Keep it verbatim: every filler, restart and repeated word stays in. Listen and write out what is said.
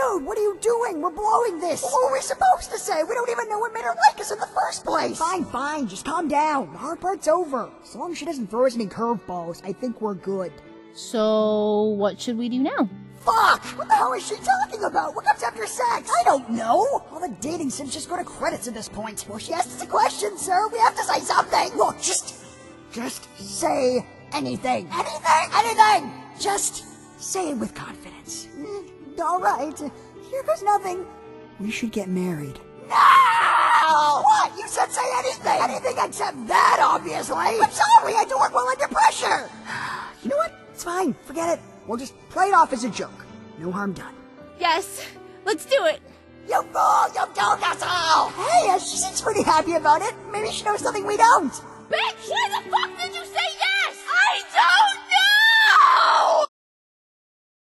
Dude, what are you doing? We're blowing this. What were we supposed to say? We don't even know what made her like us in the first place. Fine, fine. Just calm down. The hard part's over. As long as she doesn't throw us any curveballs, I think we're good. So, what should we do now? Fuck! What the hell is she talking about? What comes after sex? I don't know! All the dating sims just go to credits at this point. Well, she asked us a question, sir. We have to say something! Look, just... just say anything. Anything? Anything! Just say it with confidence. Mm, alright. Here goes nothing. We should get married. No! What? You said say anything! Anything except that, obviously! I'm sorry! I do it well under pressure! You know what? It's fine. Forget it. We'll just play it off as a joke. No harm done. Yes, let's do it. You fool! You don't us all! Hey, uh, she seems pretty happy about it. Maybe she knows something we don't. Bitch, why the fuck did you say